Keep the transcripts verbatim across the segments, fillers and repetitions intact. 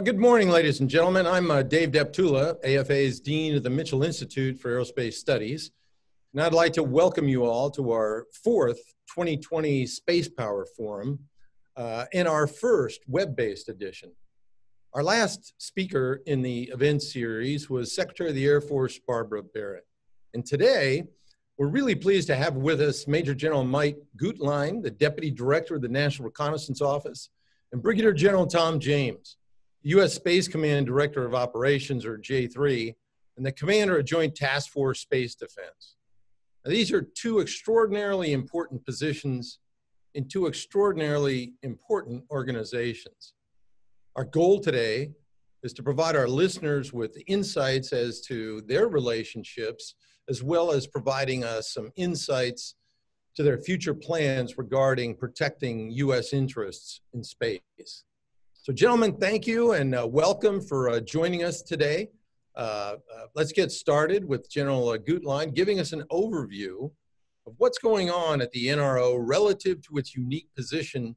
Well, good morning, ladies and gentlemen. I'm uh, Dave Deptula, A F A's Dean of the Mitchell Institute for Aerospace Studies. And I'd like to welcome you all to our fourth twenty twenty Space Power Forum uh, and our first web-based edition. Our last speaker in the event series was Secretary of the Air Force, Barbara Barrett. And today, we're really pleased to have with us Major General Mike Guetlein, the Deputy Director of the National Reconnaissance Office, and Brigadier General Tom James, U S Space Command Director of Operations, or J three, and the Commander of Joint Task Force Space Defense. Now, these are two extraordinarily important positions in two extraordinarily important organizations. Our goal today is to provide our listeners with insights as to their relationships, as well as providing us some insights to their future plans regarding protecting U S interests in space. So gentlemen, thank you and uh, welcome for uh, joining us today. Uh, uh, let's get started with General uh, Guetlein giving us an overview of what's going on at the N R O relative to its unique position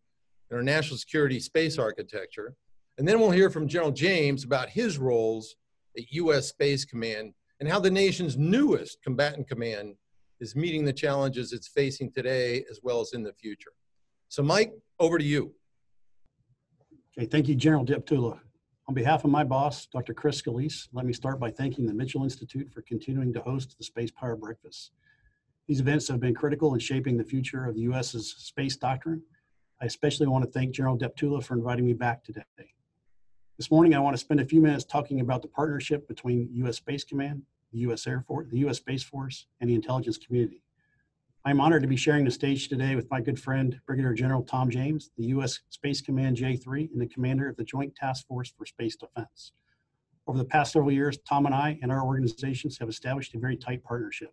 in our national security space architecture. And then we'll hear from General James about his roles at U S Space Command and how the nation's newest combatant command is meeting the challenges it's facing today as well as in the future. So Mike, over to you. Okay, thank you, General Deptula. On behalf of my boss, Doctor Chris Scalise, let me start by thanking the Mitchell Institute for continuing to host the Space Power Breakfast. These events have been critical in shaping the future of the U S's space doctrine. I especially want to thank General Deptula for inviting me back today. This morning, I want to spend a few minutes talking about the partnership between U S Space Command, the U S Air Force, the U S Space Force, and the intelligence community. I'm honored to be sharing the stage today with my good friend, Brigadier General Tom James, the U S Space Command J three, and the commander of the Joint Task Force for Space Defense. Over the past several years, Tom and I and our organizations have established a very tight partnership.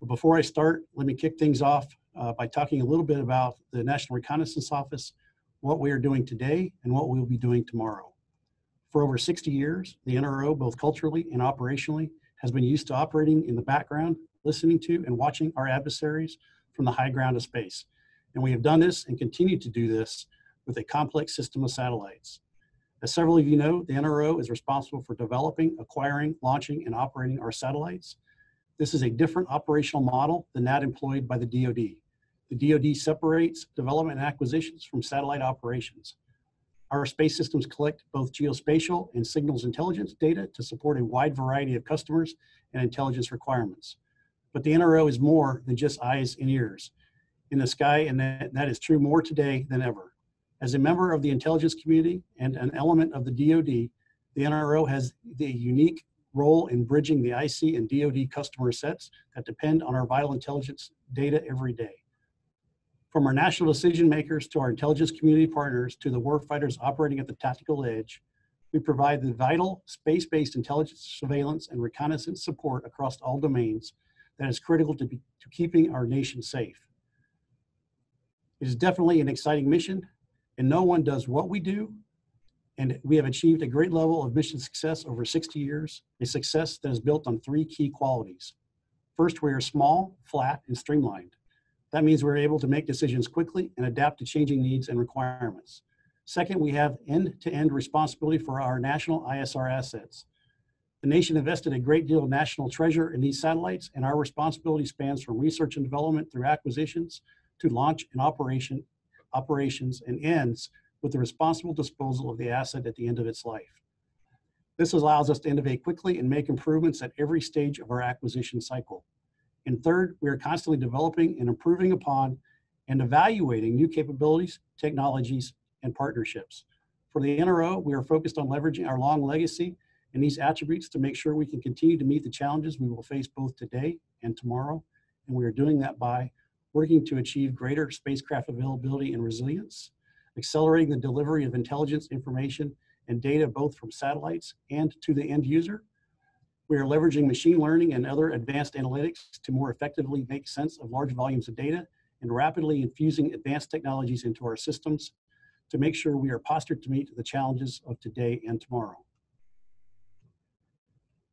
But before I start, let me kick things off uh, by talking a little bit about the National Reconnaissance Office, what we are doing today, and what we'll be doing tomorrow. For over sixty years, the N R O, both culturally and operationally, has been used to operating in the background, listening to and watching our adversaries from the high ground of space. And we have done this and continue to do this with a complex system of satellites. As several of you know, the N R O is responsible for developing, acquiring, launching, and operating our satellites. This is a different operational model than that employed by the D O D. The D O D separates development and acquisitions from satellite operations. Our space systems collect both geospatial and signals intelligence data to support a wide variety of customers and intelligence requirements. But the N R O is more than just eyes and ears in the sky, and that, that is true more today than ever. As a member of the intelligence community and an element of the D O D, the N R O has the unique role in bridging the I C and D O D customer sets that depend on our vital intelligence data every day. From our national decision makers to our intelligence community partners to the warfighters operating at the tactical edge, we provide the vital space-based intelligence, surveillance, and reconnaissance support across all domains that is critical to, be, to keeping our nation safe. It is definitely an exciting mission, and no one does what we do, and we have achieved a great level of mission success over sixty years, a success that is built on three key qualities. First, we are small, flat, and streamlined. That means we're able to make decisions quickly and adapt to changing needs and requirements. Second, we have end-to-end responsibility for our national I S R assets. The nation invested a great deal of national treasure in these satellites, and our responsibility spans from research and development through acquisitions to launch and operation, operations and ends with the responsible disposal of the asset at the end of its life. This allows us to innovate quickly and make improvements at every stage of our acquisition cycle. And third, we are constantly developing and improving upon and evaluating new capabilities, technologies, and partnerships. For the N R O, we are focused on leveraging our long legacy and these attributes to make sure we can continue to meet the challenges we will face both today and tomorrow. And we are doing that by working to achieve greater spacecraft availability and resilience, accelerating the delivery of intelligence, information, and data both from satellites and to the end user. We are leveraging machine learning and other advanced analytics to more effectively make sense of large volumes of data and rapidly infusing advanced technologies into our systems to make sure we are postured to meet the challenges of today and tomorrow.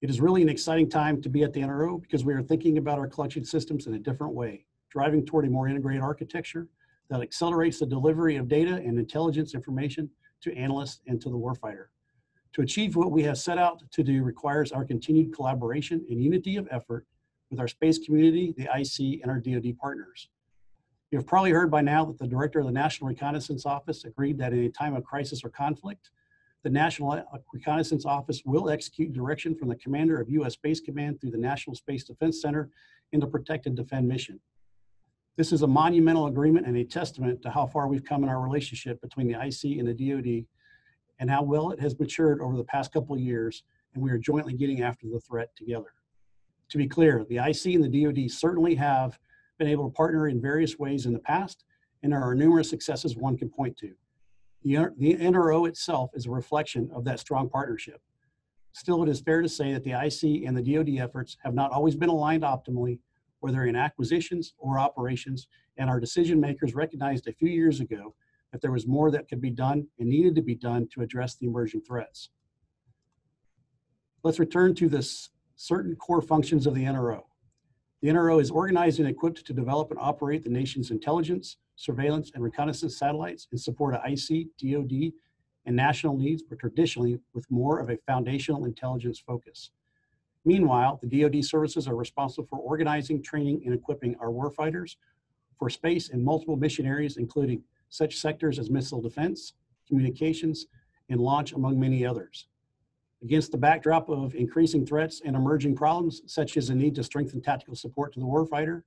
It is really an exciting time to be at the N R O because we are thinking about our collection systems in a different way, driving toward a more integrated architecture that accelerates the delivery of data and intelligence information to analysts and to the warfighter. To achieve what we have set out to do requires our continued collaboration and unity of effort with our space community, the I C, and our D O D partners. You have probably heard by now that the director of the National Reconnaissance Office agreed that in a time of crisis or conflict, the National Reconnaissance Office will execute direction from the commander of U S Space Command through the National Space Defense Center in the Protect and Defend mission. This is a monumental agreement and a testament to how far we've come in our relationship between the I C and the D O D, and how well it has matured over the past couple of years, and we are jointly getting after the threat together. To be clear, the I C and the D O D certainly have been able to partner in various ways in the past, and there are numerous successes one can point to. The N R O itself is a reflection of that strong partnership. Still, it is fair to say that the I C and the D O D efforts have not always been aligned optimally, whether in acquisitions or operations, and our decision makers recognized a few years ago that there was more that could be done and needed to be done to address the emerging threats. Let's return to this certain core functions of the N R O. The N R O is organized and equipped to develop and operate the nation's intelligence, surveillance, and reconnaissance satellites in support of I C, D O D, and national needs, but traditionally with more of a foundational intelligence focus. Meanwhile, the D O D services are responsible for organizing, training, and equipping our warfighters for space in multiple mission areas, including such sectors as missile defense, communications, and launch, among many others. Against the backdrop of increasing threats and emerging problems, such as the need to strengthen tactical support to the warfighter,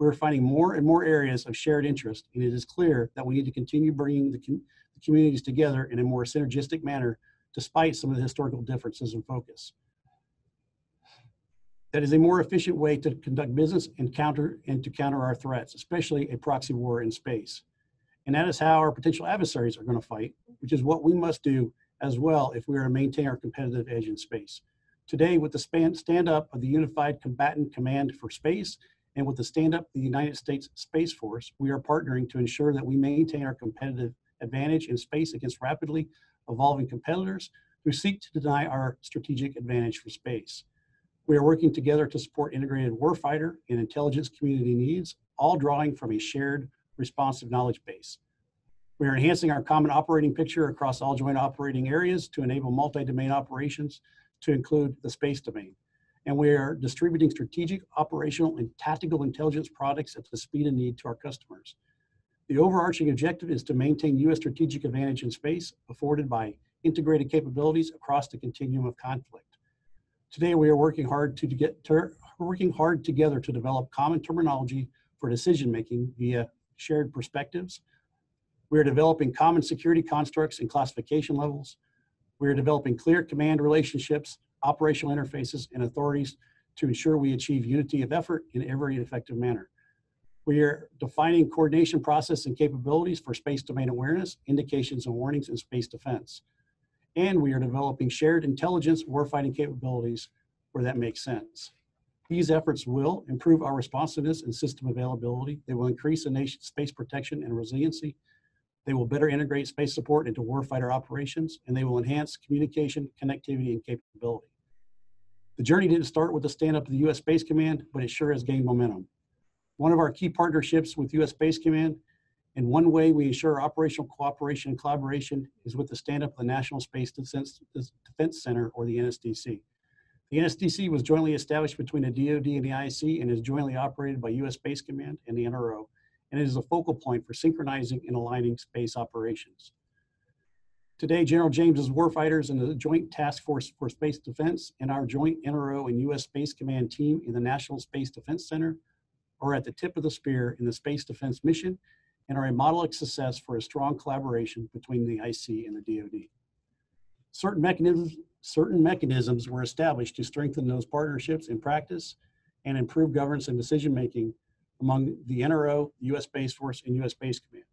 we're finding more and more areas of shared interest, and it is clear that we need to continue bringing the com- communities together in a more synergistic manner, despite some of the historical differences in focus. That is a more efficient way to conduct business and counter and to counter our threats, especially a proxy war in space. And that is how our potential adversaries are going to fight, which is what we must do as well if we are to maintain our competitive edge in space. Today, with the span, stand up of the Unified Combatant Command for Space, and with the stand up of the United States Space Force, we are partnering to ensure that we maintain our competitive advantage in space against rapidly evolving competitors who seek to deny our strategic advantage for space. We are working together to support integrated warfighter and intelligence community needs, all drawing from a shared responsive knowledge base. We are enhancing our common operating picture across all joint operating areas to enable multi-domain operations to include the space domain. And we are distributing strategic, operational, and tactical intelligence products at the speed and need to our customers. The overarching objective is to maintain U S strategic advantage in space afforded by integrated capabilities across the continuum of conflict. Today, we are working hard to get to, working hard together to develop common terminology for decision-making via shared perspectives. We are developing common security constructs and classification levels. We are developing clear command relationships, operational interfaces, and authorities to ensure we achieve unity of effort in every effective manner. We are defining coordination process and capabilities for space domain awareness, indications and warnings, and space defense. And we are developing shared intelligence warfighting capabilities where that makes sense. These efforts will improve our responsiveness and system availability. They will increase the nation's space protection and resiliency. They will better integrate space support into warfighter operations, and they will enhance communication, connectivity, and capability. The journey didn't start with the stand-up of the U S Space Command, but it sure has gained momentum. One of our key partnerships with U S Space Command, and one way we ensure operational cooperation and collaboration, is with the stand-up of the National Space Defense Center, or the N S D C. The N S D C was jointly established between the D O D and the I C and is jointly operated by U S Space Command and the N R O, and it is a focal point for synchronizing and aligning space operations. Today, General James's warfighters and the Joint Task Force for Space Defense and our joint N R O and U S Space Command team in the National Space Defense Center are at the tip of the spear in the space defense mission and are a model of success for a strong collaboration between the I C and the D O D. Certain mechanisms Certain mechanisms were established to strengthen those partnerships in practice and improve governance and decision-making among the N R O, U S Space Force, and U S Space Command.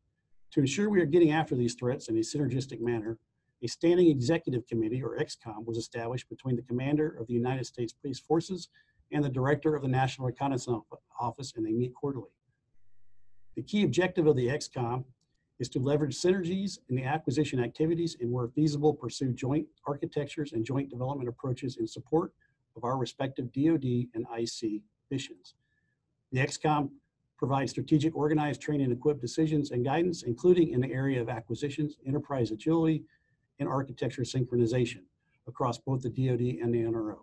To ensure we are getting after these threats in a synergistic manner, a Standing Executive Committee, or EXCOM, was established between the Commander of the United States Police Forces and the Director of the National Reconnaissance Office, and they meet quarterly. The key objective of the EXCOM is to leverage synergies in the acquisition activities and, where feasible, pursue joint architectures and joint development approaches in support of our respective D O D and I C missions. The EXCOM provides strategic, organized, train, and equip decisions and guidance, including in the area of acquisitions, enterprise agility, and architecture synchronization. across both the D O D and the N R O.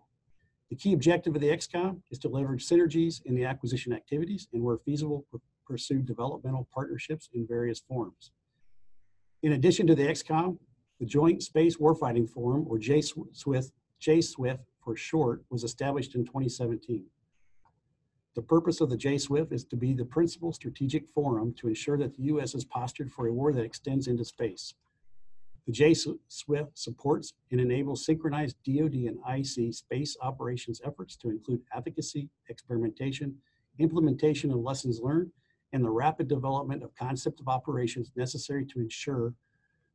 The key objective of the EXCOM is to leverage synergies in the acquisition activities and, where feasible, pursue developmental partnerships in various forms. In addition to the EXCOM, the Joint Space Warfighting Forum, or J S W F for short, was established in twenty seventeen. The purpose of the J S W F is to be the principal strategic forum to ensure that the U S is postured for a war that extends into space. The J S W F supports and enables synchronized D O D and I C space operations efforts to include advocacy, experimentation, implementation of lessons learned, and the rapid development of concept of operations necessary to ensure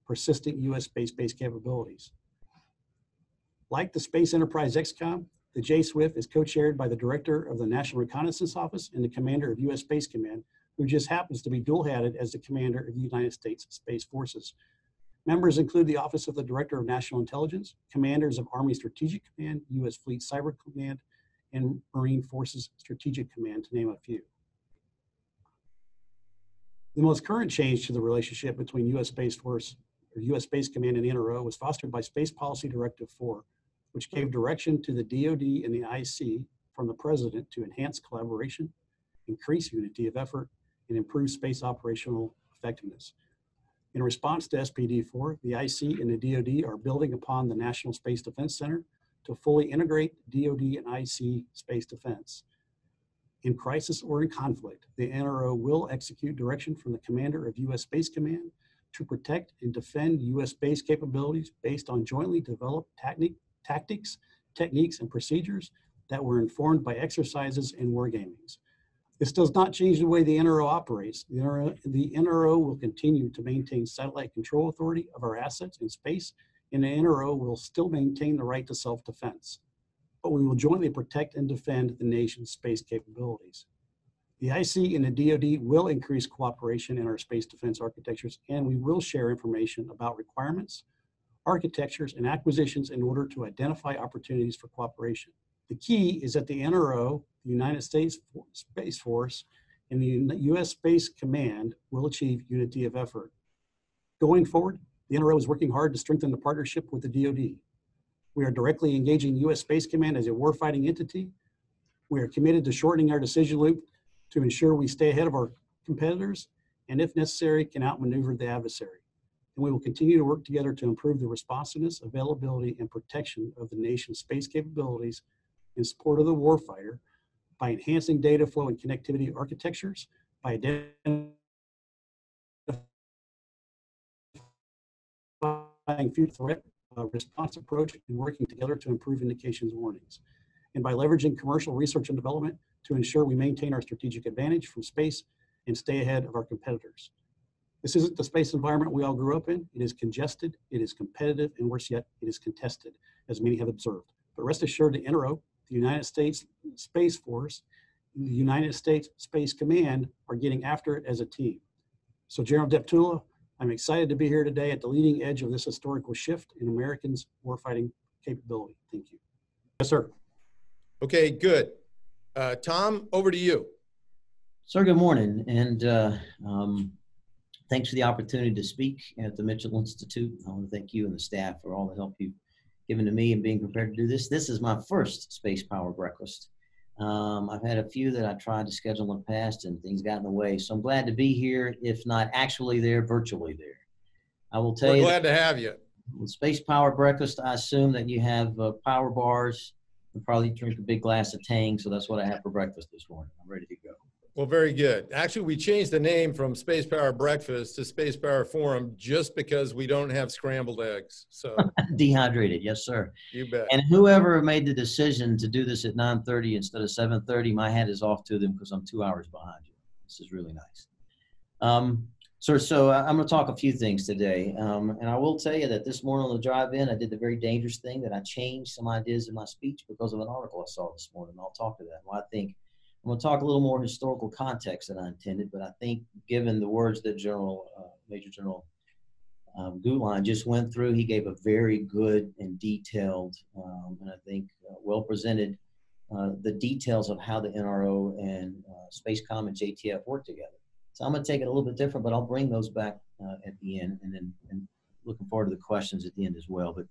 persistent U S space-based capabilities. Like the Space Enterprise EXCOM, the J S W F is co-chaired by the Director of the National Reconnaissance Office and the Commander of U S Space Command, who just happens to be dual-hatted as the Commander of the United States Space Forces. Members include the Office of the Director of National Intelligence, Commanders of Army Strategic Command, U S Fleet Cyber Command, and Marine Forces Strategic Command, to name a few. The most current change to the relationship between U S Space Force, or U S Space Command, and the N R O was fostered by Space Policy Directive four, which gave direction to the D O D and the I C from the President to enhance collaboration, increase unity of effort, and improve space operational effectiveness. In response to S P D four, the I C and the D O D are building upon the National Space Defense Center to fully integrate D O D and I C space defense. In crisis or in conflict, the N R O will execute direction from the Commander of U S Space Command to protect and defend U S space capabilities based on jointly developed tactic, tactics, techniques, and procedures that were informed by exercises and wargamings. This does not change the way the N R O operates. The N R O, the N R O will continue to maintain satellite control authority of our assets in space, and the N R O will still maintain the right to self-defense. But we will jointly protect and defend the nation's space capabilities. The I C and the D O D will increase cooperation in our space defense architectures, and we will share information about requirements, architectures, and acquisitions in order to identify opportunities for cooperation. The key is that the N R O, the United States Space Force, and the U S Space Command will achieve unity of effort. Going forward, the N R O is working hard to strengthen the partnership with the D O D. We are directly engaging U S Space Command as a warfighting entity. We are committed to shortening our decision loop to ensure we stay ahead of our competitors and, if necessary, can outmaneuver the adversary. And we will continue to work together to improve the responsiveness, availability, and protection of the nation's space capabilities in support of the warfighter by enhancing data flow and connectivity architectures, by identifying future threat uh, response approach and working together to improve indications warnings, and by leveraging commercial research and development to ensure we maintain our strategic advantage from space and stay ahead of our competitors. This isn't the space environment we all grew up in. It is congested, it is competitive, and worse yet, it is contested, as many have observed. But rest assured, the N R O, the United States Space Force, and the United States Space Command are getting after it as a team. So General Deptula, I'm excited to be here today at the leading edge of this historical shift in Americans' warfighting capability. Thank you. Yes, sir. Okay, good. Uh, Tom, over to you. Sir, good morning, and uh, um, thanks for the opportunity to speak at the Mitchell Institute. I want to thank you and the staff for all the help you've given to me and being prepared to do this. This is my first Space Power Breakfast. Um, I've had a few that I tried to schedule in the past and things got in the way. So I'm glad to be here, if not actually there, virtually there. I will tell We're you- We're glad to have you. With Space Power Breakfast, I assume that you have uh, power bars and probably drink a big glass of Tang. So that's what I had for breakfast this morning. I'm ready to go. Well, very good. Actually, we changed the name from Space Power Breakfast to Space Power Forum just because we don't have scrambled eggs. So dehydrated, yes, sir. You bet. And whoever made the decision to do this at nine thirty instead of seven thirty, my hat is off to them because I'm two hours behind you. This is really nice. Um, sir, so I'm going to talk a few things today. Um, and I will tell you that this morning on the drive-in, I did the very dangerous thing that I changed some ideas in my speech because of an article I saw this morning. I'll talk to that. Well, I think I'm going to talk a little more historical context than I intended, but I think given the words that General, uh, Major General um, Guetlein just went through, he gave a very good and detailed, um, and I think uh, well presented, uh, the details of how the N R O and uh, SPACECOM and J T F work together. So I'm going to take it a little bit different, but I'll bring those back uh, at the end, and then and looking forward to the questions at the end as well. But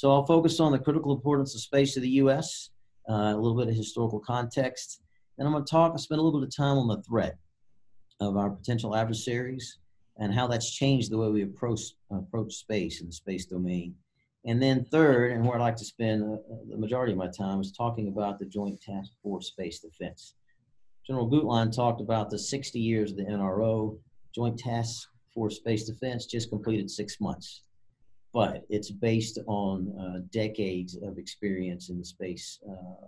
So I'll focus on the critical importance of space to the U S, uh, a little bit of historical context, and I'm going to talk, spend a little bit of time on the threat of our potential adversaries and how that's changed the way we approach, approach space in the space domain. And then third, and where I'd like to spend uh, the majority of my time, is talking about the Joint Task Force Space Defense. General Guetlein talked about the sixty years of the N R O. Joint Task Force Space Defense just completed six months, but it's based on uh, decades of experience in the space uh,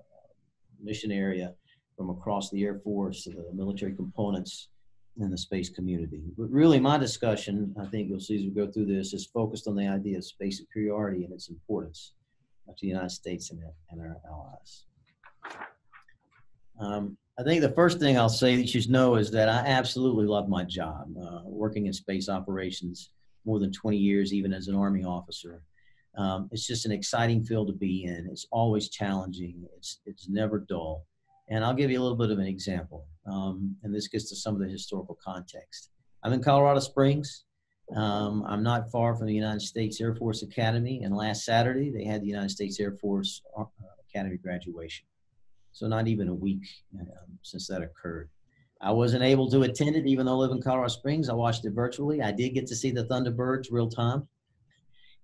mission area, from across the Air Force to the military components in the space community. But really my discussion, I think you'll see as we go through this, is focused on the idea of space superiority and its importance to the United States and, and our allies. Um, I think the first thing I'll say that you should know is that I absolutely love my job, uh, working in space operations more than twenty years, even as an Army officer. Um, it's just an exciting field to be in. It's always challenging. It's, it's never dull. And I'll give you a little bit of an example, um, and this gets to some of the historical context. I'm in Colorado Springs. Um, I'm not far from the United States Air Force Academy, and last Saturday they had the United States Air Force Academy graduation. So not even a week um, since that occurred. I wasn't able to attend it, even though I live in Colorado Springs. I watched it virtually. I did get to see the Thunderbirds real time,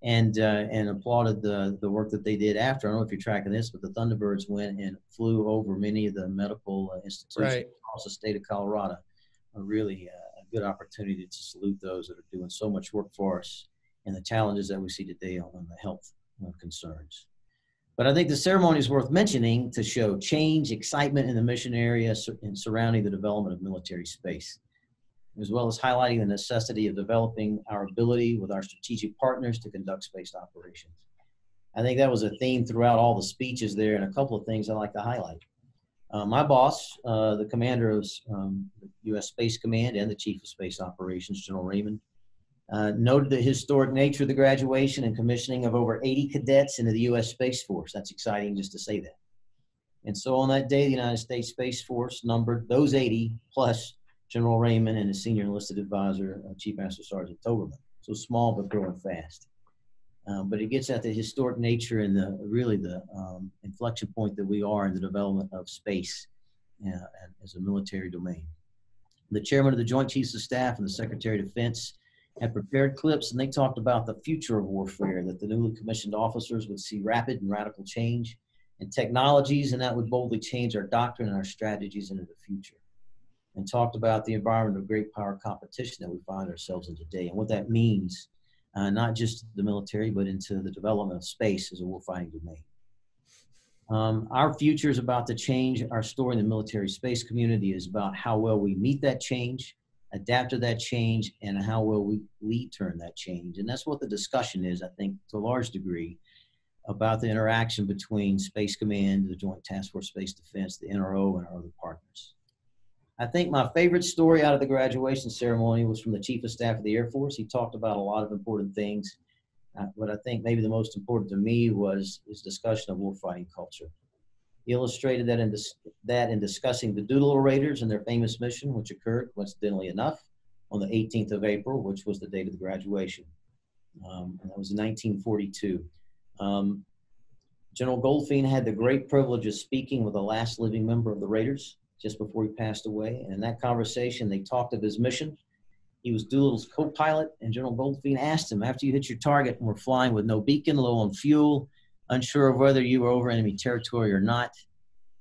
and uh, and applauded the, the work that they did after. I don't know if you're tracking this, but the Thunderbirds went and flew over many of the medical uh, institutions right. across the state of Colorado. A really uh, a good opportunity to salute those that are doing so much work for us and the challenges that we see today on, on the health uh, concerns. But I think the ceremony is worth mentioning to show change, excitement in the mission area and surrounding the development of military space, as well as highlighting the necessity of developing our ability with our strategic partners to conduct space operations. I think that was a theme throughout all the speeches there, and a couple of things I like to highlight. Uh, my boss, uh, the commander of um, the U S Space Command and the Chief of Space Operations, General Raymond, uh, noted the historic nature of the graduation and commissioning of over eighty cadets into the U S Space Force. That's exciting just to say that. And so on that day, the United States Space Force numbered those eighty plus General Raymond and his senior enlisted advisor, uh, Chief Master Sergeant Toberman. So small, but growing fast. Um, but it gets at the historic nature and the really the um, inflection point that we are in the development of space uh, as a military domain. The chairman of the Joint Chiefs of Staff and the Secretary of Defense had prepared clips, and they talked about the future of warfare, that the newly commissioned officers would see rapid and radical change in technologies, and that would boldly change our doctrine and our strategies into the future. And talked about the environment of great power competition that we find ourselves in today, and what that means, uh, not just the military, but into the development of space as a warfighting domain. Um, our future is about the change. Our story in the military space community is about how well we meet that change, adapt to that change, and how well we lead turn that change. And that's what the discussion is, I think, to a large degree, about the interaction between Space Command, the Joint Task Force Space Defense, the N R O, and our other partners. I think my favorite story out of the graduation ceremony was from the Chief of Staff of the Air Force. He talked about a lot of important things. Uh, what I think maybe the most important to me was his discussion of warfighting culture. He illustrated that in, dis that in discussing the Doolittle Raiders and their famous mission, which occurred, coincidentally enough, on the eighteenth of April, which was the date of the graduation. Um, and that was in nineteen forty-two. Um, General Goldfein had the great privilege of speaking with the last living member of the Raiders, just before he passed away. And in that conversation, they talked of his mission. He was Doolittle's co-pilot, and General Goldfein asked him, after you hit your target and were flying with no beacon, low on fuel, unsure of whether you were over enemy territory or not,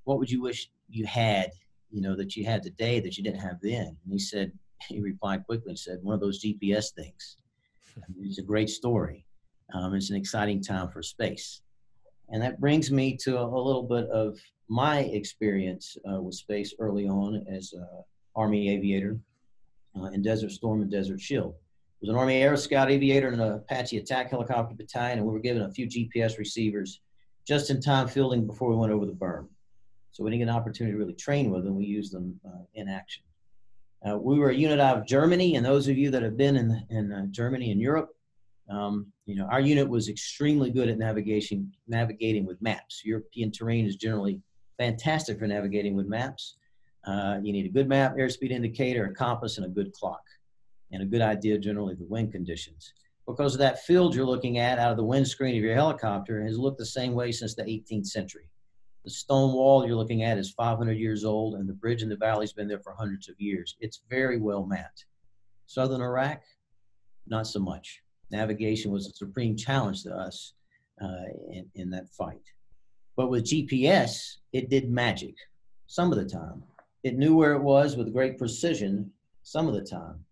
what would you wish you had, you know, that you had today that you didn't have then? And he said, he replied quickly and said, one of those G P S things. I mean, it's a great story. Um, it's an exciting time for space. And that brings me to a, a little bit of my experience uh, with space early on as an Army aviator uh, in Desert Storm and Desert Shield. I was an Army Air Scout aviator in an Apache attack helicopter battalion, and we were given a few G P S receivers just in time fielding before we went over the berm. So we didn't get an opportunity to really train with them. We used them uh, in action. Uh, we were a unit out of Germany, and those of you that have been in, in uh, Germany and Europe, Um, you know, our unit was extremely good at navigation, navigating with maps. European terrain is generally fantastic for navigating with maps. Uh, you need a good map, airspeed indicator, a compass, and a good clock, and a good idea generally of the wind conditions. because that field you're looking at out of the windscreen of your helicopter has looked the same way since the eighteenth century. The stone wall you're looking at is five hundred years old, and the bridge in the valley's been there for hundreds of years. It's very well mapped. Southern Iraq, not so much. Navigation was a supreme challenge to us uh, in, in that fight. But with G P S, it did magic some of the time. It knew where it was with great precision some of the time.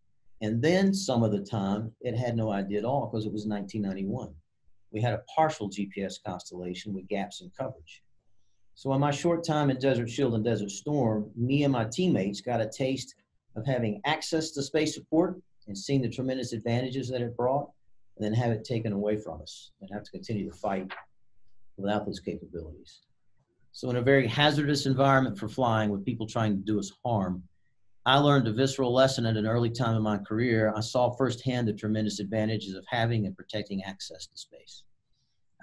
And then some of the time, it had no idea at all because it was nineteen ninety-one. We had a partial G P S constellation with gaps in coverage. So in my short time at Desert Shield and Desert Storm, me and my teammates got a taste of having access to space support and seeing the tremendous advantages that it brought, and then have it taken away from us and have to continue to fight without those capabilities. So in a very hazardous environment for flying with people trying to do us harm, I learned a visceral lesson at an early time in my career. I saw firsthand the tremendous advantages of having and protecting access to space.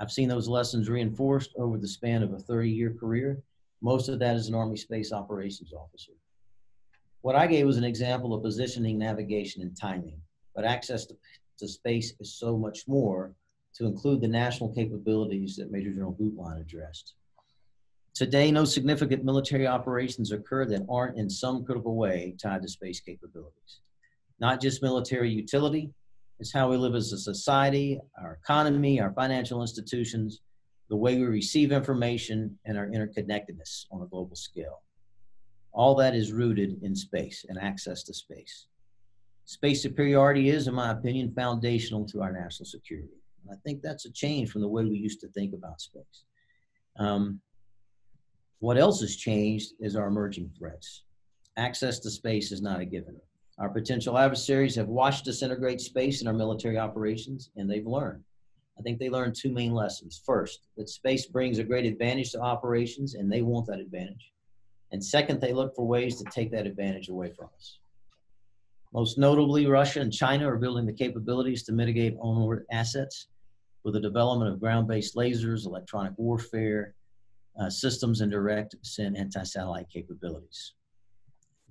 I've seen those lessons reinforced over the span of a thirty-year career. Most of that as an Army Space Operations Officer. What I gave was an example of positioning, navigation, and timing, but access to, to space is so much more, to include the national capabilities that Major General Guetlein addressed. Today, no significant military operations occur that aren't in some critical way tied to space capabilities. Not just military utility, it's how we live as a society, our economy, our financial institutions, the way we receive information, and our interconnectedness on a global scale. All that is rooted in space and access to space. Space superiority is, in my opinion, foundational to our national security. And I think that's a change from the way we used to think about space. Um, What else has changed is our emerging threats. Access to space is not a given. Our potential adversaries have watched us integrate space in our military operations, and they've learned. I think they learned two main lessons. First, that space brings a great advantage to operations, and they want that advantage. And second, they look for ways to take that advantage away from us. Most notably, Russia and China are building the capabilities to mitigate onward assets with the development of ground-based lasers, electronic warfare, Uh, systems, and direct ascent anti-satellite capabilities.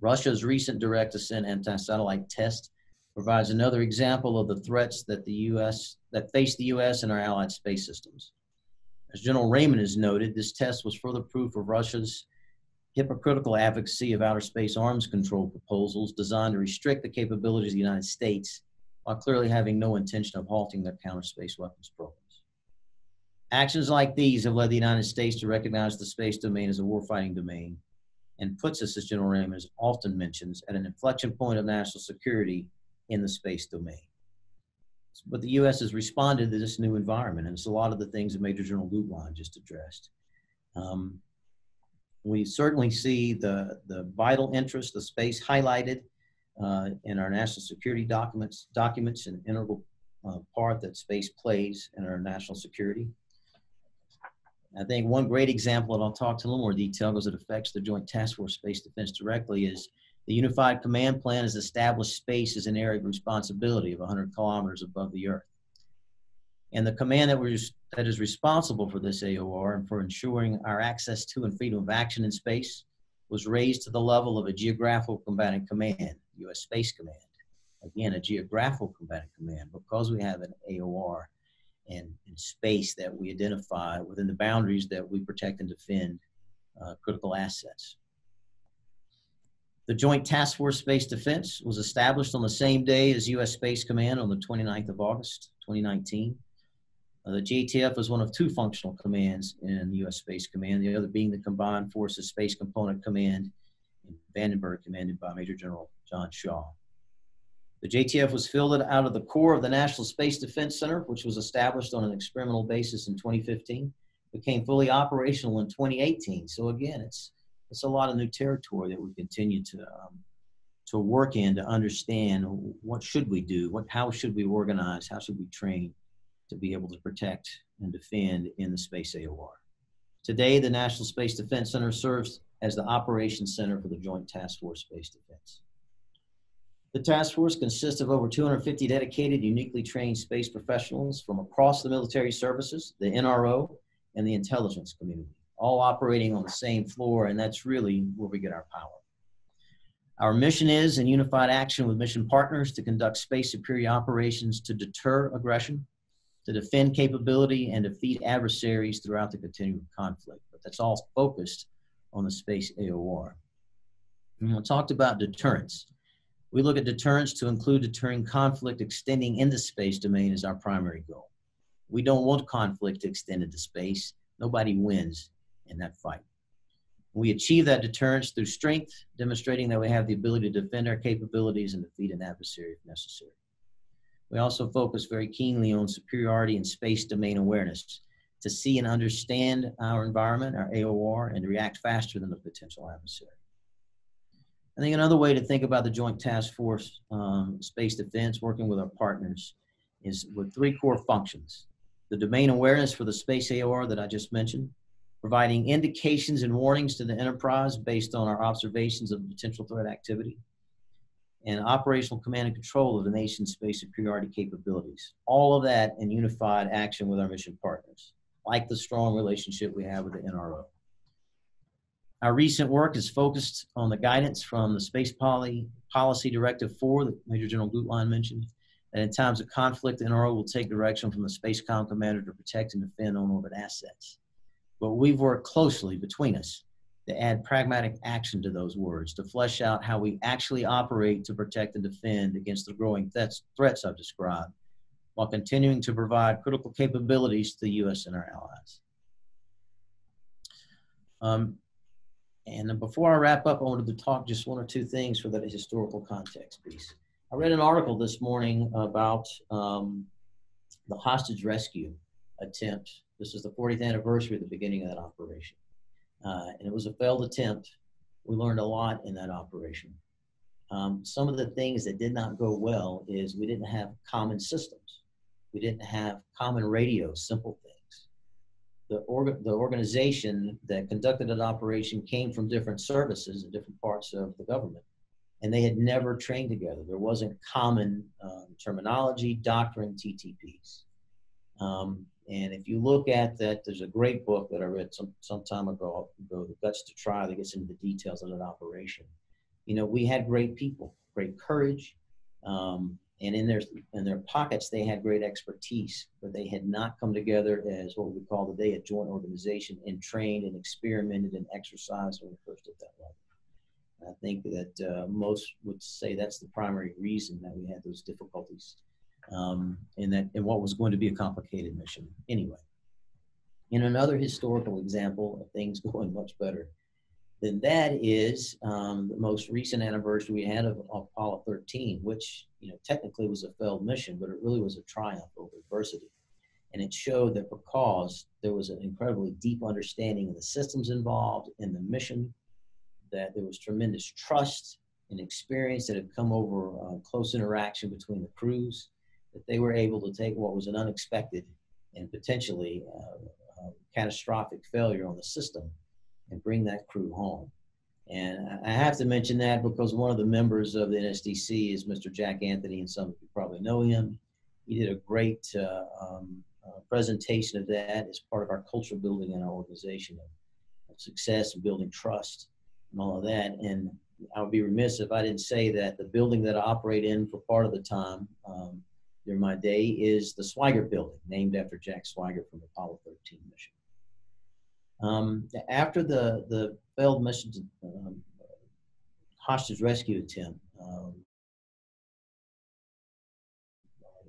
Russia's recent direct ascent anti-satellite test provides another example of the threats that the U S that face the U S and our allied space systems. As General Raymond has noted, this test was further proof of Russia's hypocritical advocacy of outer space arms control proposals designed to restrict the capabilities of the United States while clearly having no intention of halting their counter-space weapons program. Actions like these have led the United States to recognize the space domain as a warfighting domain and puts us, as General Raymond often mentions, at an inflection point of national security in the space domain. But the U S has responded to this new environment, and it's a lot of the things that Major General Guetlein just addressed. Um, we certainly see the, the vital interest of space highlighted uh, in our national security documents, documents and integral uh, part that space plays in our national security. I think one great example, and I'll talk to a little more detail because it affects the Joint Task Force Space Defense directly, is the Unified Command Plan has established space as an area of responsibility of one hundred kilometers above the Earth. And the command that, we're, that is responsible for this A O R and for ensuring our access to and freedom of action in space was raised to the level of a Geographical Combatant Command, U S Space Command. Again, a Geographical Combatant Command, because we have an A O R and space that we identify within the boundaries that we protect and defend uh, critical assets. The Joint Task Force Space Defense was established on the same day as U S Space Command on the twenty-ninth of August, twenty nineteen. Uh, the J T F was one of two functional commands in U S Space Command, the other being the Combined Forces Space Component Command in Vandenberg, commanded by Major General John Shaw. The J T F was fielded out of the core of the National Space Defense Center, which was established on an experimental basis in twenty fifteen, became fully operational in twenty eighteen. So again, it's, it's a lot of new territory that we continue to, um, to work in to understand what should we do, what, how should we organize, how should we train to be able to protect and defend in the space A O R. Today, the National Space Defense Center serves as the Operations Center for the Joint Task Force Space Defense. The task force consists of over two hundred fifty dedicated, uniquely trained space professionals from across the military services, the N R O, and the intelligence community, all operating on the same floor, and that's really where we get our power. Our mission is, in unified action with mission partners, to conduct space superior operations to deter aggression, to defend capability, and defeat adversaries throughout the continuum of conflict. But that's all focused on the space A O R. And I talked about deterrence. We look at deterrence to include deterring conflict extending into space domain as our primary goal. We don't want conflict to extend into space. Nobody wins in that fight. We achieve that deterrence through strength, demonstrating that we have the ability to defend our capabilities and defeat an adversary if necessary. We also focus very keenly on superiority and space domain awareness to see and understand our environment, our A O R, and react faster than the potential adversary. I think another way to think about the Joint Task Force um, Space Defense, working with our partners, is with three core functions. The domain awareness for the space A O R that I just mentioned, providing indications and warnings to the enterprise based on our observations of potential threat activity, and operational command and control of the nation's space superiority capabilities. All of that in unified action with our mission partners, like the strong relationship we have with the N R O. Our recent work is focused on the guidance from the Space Poly Policy Directive four that Major General Guetlein mentioned, that in times of conflict, the N R O will take direction from the SPACECOM commander to protect and defend on-orbit assets. But we've worked closely between us to add pragmatic action to those words, to flesh out how we actually operate to protect and defend against the growing threats, threats I've described, while continuing to provide critical capabilities to the U S and our allies. Um, And before I wrap up, I wanted to talk just one or two things for that historical context piece. I read an article this morning about um, the hostage rescue attempt. This is the fortieth anniversary of the beginning of that operation. Uh, and it was a failed attempt. We learned a lot in that operation. Um, some of the things that did not go well is we didn't have common systems. We didn't have common radio, simple things. The, org the organization that conducted that operation came from different services and different parts of the government, and they had never trained together. There wasn't common um, terminology, doctrine, T T Ps. Um, and if you look at that, there's a great book that I read some, some time ago, The Guts to Try, that gets into the details of that operation. You know, we had great people, great courage, um, and in their, in their pockets, they had great expertise, but they had not come together as what we call today a joint organization and trained and experimented and exercised when we first at that level. And I think that uh, most would say that's the primary reason that we had those difficulties um, in, that, in what was going to be a complicated mission anyway. In another historical example of things going much better than that is um, the most recent anniversary we had of, of Apollo thirteen, which you know technically was a failed mission, but it really was a triumph over adversity. And it showed that because there was an incredibly deep understanding of the systems involved in the mission, that there was tremendous trust and experience that had come over uh, close interaction between the crews, that they were able to take what was an unexpected and potentially uh, uh, catastrophic failure on the system and bring that crew home. And I have to mention that because one of the members of the N S D C is Mister Jack Anthony, and some of you probably know him. He did a great uh, um, uh, presentation of that as part of our culture building in our organization of, of success and building trust and all of that. And I would be remiss if I didn't say that the building that I operate in for part of the time um, during my day is the Swigert building, named after Jack Swigert from the Apollo thirteen mission. Um, after the, the failed mission to, um, hostage rescue attempt, um,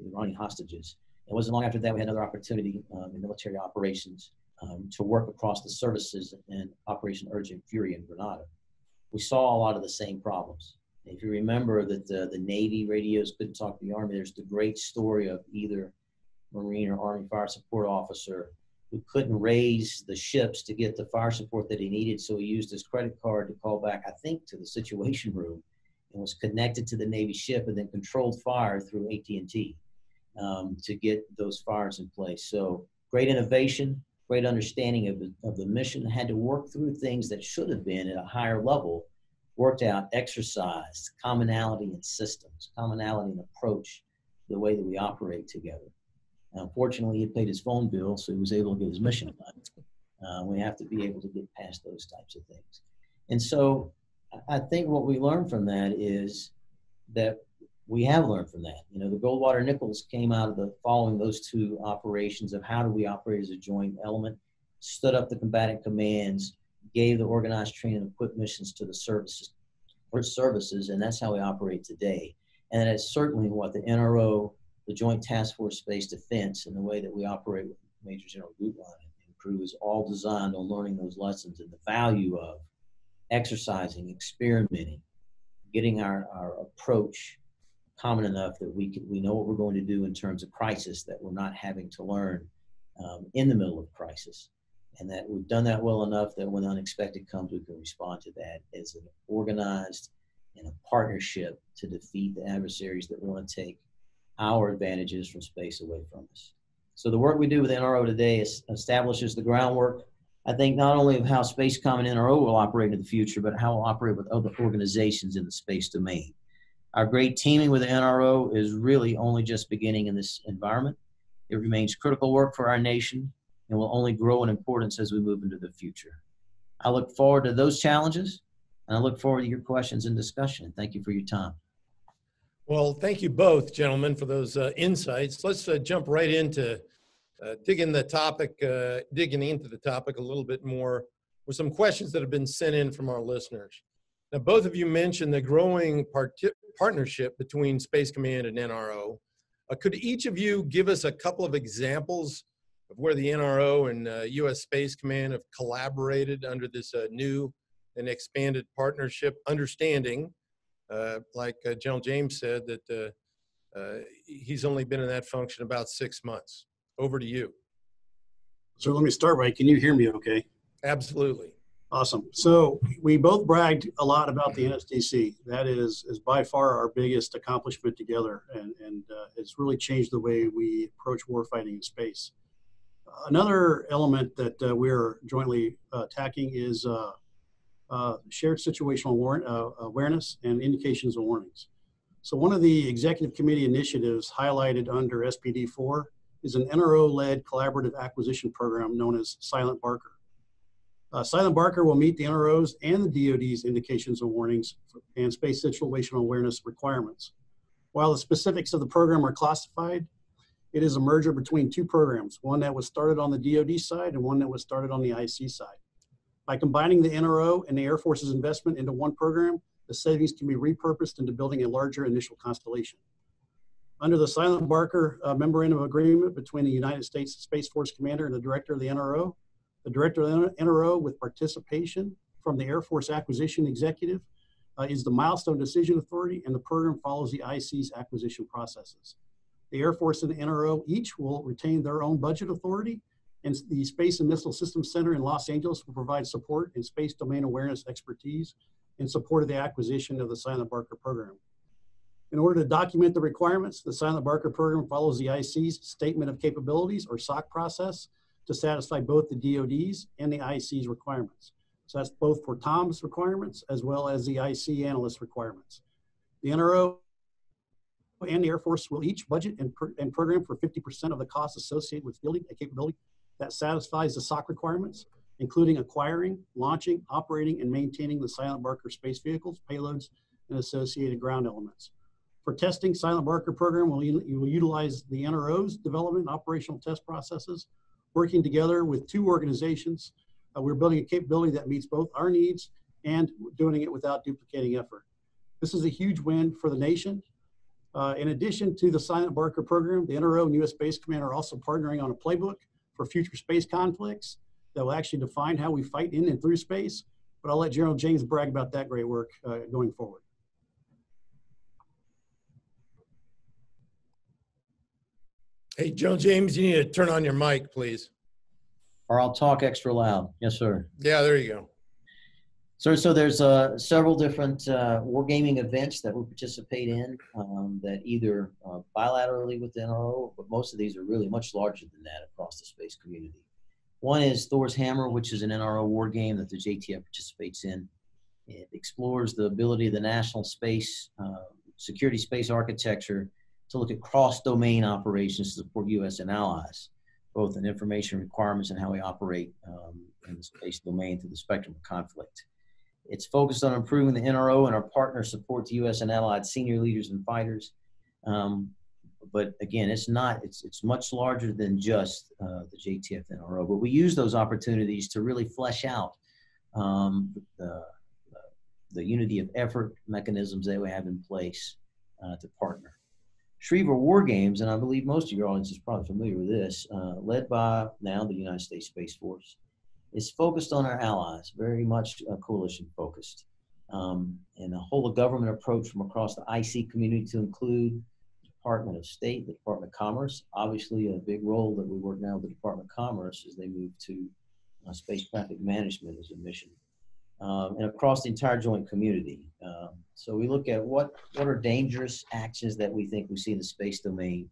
the Iranian hostages, it wasn't long after that we had another opportunity um, in military operations um, to work across the services in Operation Urgent Fury in Grenada. We saw a lot of the same problems. If you remember that the, the Navy radios couldn't talk to the Army, there's the great story of either Marine or Army fire support officer who couldn't raise the ships to get the fire support that he needed, so he used his credit card to call back, I think, to the Situation Room, and was connected to the Navy ship and then controlled fire through A T and T um, to get those fires in place. So great innovation, great understanding of the, of the mission, had to work through things that should have been at a higher level, worked out, exercised, commonality in systems, commonality in approach, the way that we operate together. Unfortunately, he paid his phone bill, so he was able to get his mission done. Uh, we have to be able to get past those types of things. And so I think what we learned from that is that we have learned from that. You know, the Goldwater-Nichols came out of the following those two operations of how do we operate as a joint element, stood up the combatant commands, gave the organized training and equipped missions to the services, or services, and that's how we operate today. And that's certainly what the N R O, the Joint Task Force Space Defense, and the way that we operate with Major General Guetlein and crew is all designed on learning those lessons and the value of exercising, experimenting, getting our, our approach common enough that we can, we know what we're going to do in terms of crisis, that we're not having to learn um, in the middle of crisis, and that we've done that well enough that when the unexpected comes, we can respond to that as an organized and a partnership to defeat the adversaries that want to take our advantages from space away from us. So the work we do with N R O today is, establishes the groundwork, I think, not only of how SPACECOM and N R O will operate in the future, but how we'll operate with other organizations in the space domain. Our great teaming with the N R O is really only just beginning in this environment. It remains critical work for our nation and will only grow in importance as we move into the future. I look forward to those challenges, and I look forward to your questions and discussion. Thank you for your time. Well, thank you both, gentlemen, for those uh, insights. Let's uh, jump right into uh, digging the topic, uh, digging into the topic a little bit more with some questions that have been sent in from our listeners. Now, both of you mentioned the growing part partnership between Space Command and N R O. Uh, could each of you give us a couple of examples of where the N R O and uh, U S Space Command have collaborated under this uh, new and expanded partnership, understanding, uh, like uh, General James said, that uh, uh, he's only been in that function about six months. Over to you. So let me start by, can you hear me okay? Absolutely. Awesome. So we both bragged a lot about the N S D C. That is, is by far our biggest accomplishment together, and, and uh, it's really changed the way we approach warfighting in space. Another element that uh, we're jointly uh, attacking is uh, uh, shared situational warrant, uh, awareness and indications of warnings. So one of the executive committee initiatives highlighted under S P D four is an N R O-led collaborative acquisition program known as Silent Barker. Uh, Silent Barker will meet the N R O's and the D O D's indications of warnings and space situational awareness requirements. While the specifics of the program are classified, it is a merger between two programs, one that was started on the D O D side and one that was started on the I C side. By combining the N R O and the Air Force's investment into one program, the savings can be repurposed into building a larger initial constellation. Under the Silent Barker uh, Memorandum of Agreement between the United States Space Force Commander and the Director of the N R O, the Director of the N R O, with participation from the Air Force Acquisition Executive, uh, is the Milestone Decision Authority, and the program follows the I C's acquisition processes. The Air Force and the N R O each will retain their own budget authority, and the Space and Missile Systems Center in Los Angeles will provide support and space domain awareness expertise in support of the acquisition of the Silent Barker program. In order to document the requirements, the Silent Barker program follows the I C's Statement of Capabilities, or S O C, process to satisfy both the D O D's and the I C's requirements. So that's both for Tom's requirements as well as the I C analyst requirements. The N R O and the Air Force will each budget and, pr and program for fifty percent of the costs associated with building a capability that satisfies the S O C requirements, including acquiring, launching, operating, and maintaining the Silent Barker space vehicles, payloads, and associated ground elements. For testing, Silent Barker program will, will utilize the N R O's development and operational test processes. Working together with two organizations, uh, we're building a capability that meets both our needs and doing it without duplicating effort. This is a huge win for the nation. Uh, in addition to the Silent Barker program, the N R O and U S Space Command are also partnering on a playbook for future space conflicts that will actually define how we fight in and through space, but I'll let General James brag about that great work uh, going forward. Hey, General James, you need to turn on your mic, please. Or I'll talk extra loud. Yes, sir. Yeah, there you go. Sir, so there's uh, several different uh, wargaming events that we participate in um, that either uh, bilaterally with the N R O, but most of these are really much larger than that across the space community. One is Thor's Hammer, which is an N R O wargame that the J T F participates in. It explores the ability of the national space, uh, security space architecture to look at cross-domain operations to support U S and allies, both in information requirements and how we operate um, in the space domain through the spectrum of conflict. It's focused on improving the N R O and our partner support to U S and allied senior leaders and fighters. Um, but again, it's not, it's, it's much larger than just uh, the J T F N R O, but we use those opportunities to really flesh out um, the, the unity of effort mechanisms that we have in place uh, to partner. Shriever War Games, and I believe most of your audience is probably familiar with this, uh, led by now the United States Space Force, is focused on our allies, very much uh, coalition focused. Um, and a whole of government approach from across the I C community to include the Department of State, the Department of Commerce, obviously a big role that we work now with the Department of Commerce as they move to uh, space traffic management as a mission. Um, and across the entire joint community. Um, so we look at what, what are dangerous actions that we think we see in the space domain,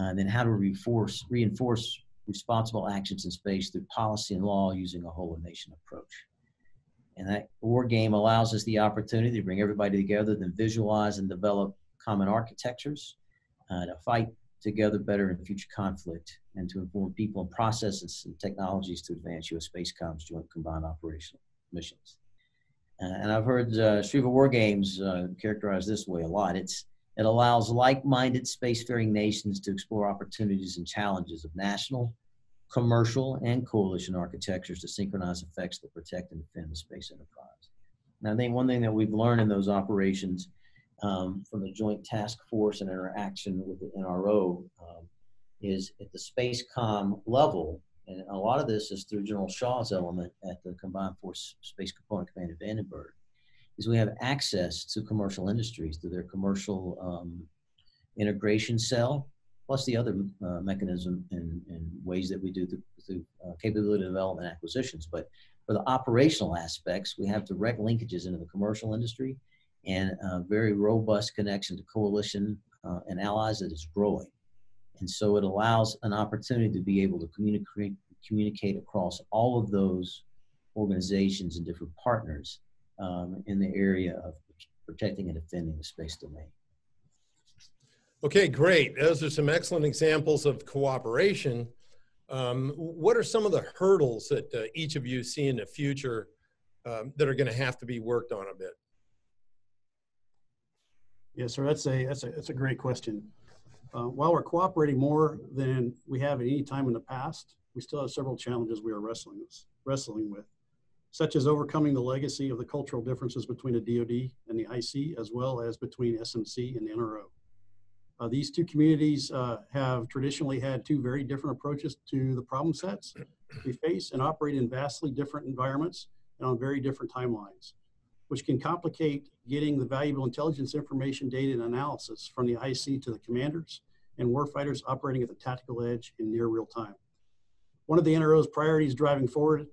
uh, and then how to reinforce, reinforce responsible actions in space through policy and law using a whole of nation approach. And that war game allows us the opportunity to bring everybody together, then visualize and develop common architectures uh, to fight together better in future conflict, and to inform people and processes and technologies to advance U S SPACECOM's joint combined operational missions. And I've heard uh, Shriever War Games uh, characterized this way a lot. It's, it allows like-minded spacefaring nations to explore opportunities and challenges of national, commercial, and coalition architectures to synchronize effects that protect and defend the space enterprise. And I think one thing that we've learned in those operations um, from the Joint Task Force and interaction with the N R O um, is at the SPACECOM level, and a lot of this is through General Shaw's element at the Combined Force Space Component Command in Vandenberg, is we have access to commercial industries through their commercial um, integration cell, plus the other uh, mechanism and, and ways that we do through, through uh, capability development acquisitions. But for the operational aspects, we have direct linkages into the commercial industry and a very robust connection to coalition uh, and allies that is growing. And so it allows an opportunity to be able to communicate, communicate across all of those organizations and different partners um, in the area of protecting and defending the space domain. Okay, great. Those are some excellent examples of cooperation. Um, what are some of the hurdles that uh, each of you see in the future um, that are going to have to be worked on a bit? Yes, sir. That's a, that's a, that's a great question. Uh, while we're cooperating more than we have at any time in the past, we still have several challenges we are wrestling with, wrestling with, such as overcoming the legacy of the cultural differences between the D O D and the I C, as well as between S M C and the N R O. Uh, these two communities uh, have traditionally had two very different approaches to the problem sets we face and operate in vastly different environments and on very different timelines, which can complicate getting the valuable intelligence information, data, and analysis from the I C to the commanders and warfighters operating at the tactical edge in near real time. One of the N R O's priorities driving forward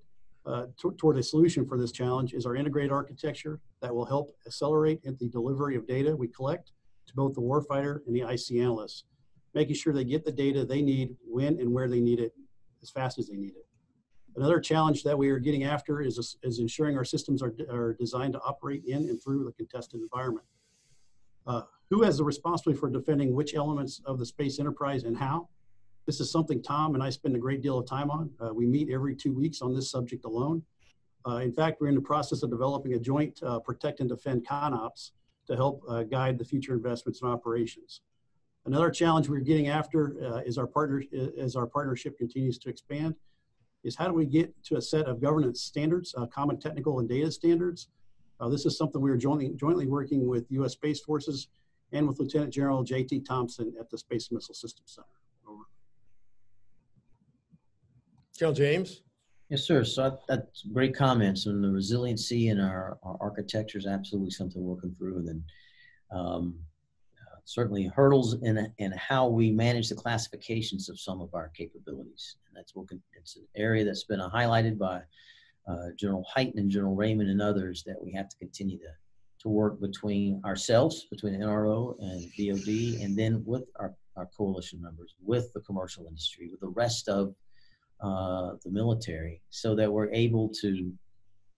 uh, toward a solution for this challenge is our integrated architecture that will help accelerate the delivery of data we collect to both the warfighter and the I C analysts, making sure they get the data they need when and where they need it, as fast as they need it. Another challenge that we are getting after is, is ensuring our systems are, are designed to operate in and through the contested environment. Uh, who has the responsibility for defending which elements of the space enterprise and how? This is something Tom and I spend a great deal of time on. Uh, we meet every two weeks on this subject alone. Uh, in fact, we're in the process of developing a joint uh, protect and defend CONOPS to help uh, guide the future investments and operations. Another challenge we're getting after uh, is our partner, as our partnership continues to expand, is how do we get to a set of governance standards, uh, common technical and data standards. Uh, this is something we are jointly, jointly working with U S Space Forces and with Lieutenant General J T Thompson at the Space and Missile Systems Center. Over. General James? Yes, sir. So that's great comments, and the resiliency in our, our architecture is absolutely something we're working through. And then um, uh, certainly hurdles in, in how we manage the classifications of some of our capabilities. That's what, it's an area that's been highlighted by uh, General Hyten and General Raymond and others, that we have to continue to, to work between ourselves, between the N R O and D O D, and then with our, our coalition members, with the commercial industry, with the rest of uh, the military, so that we're able to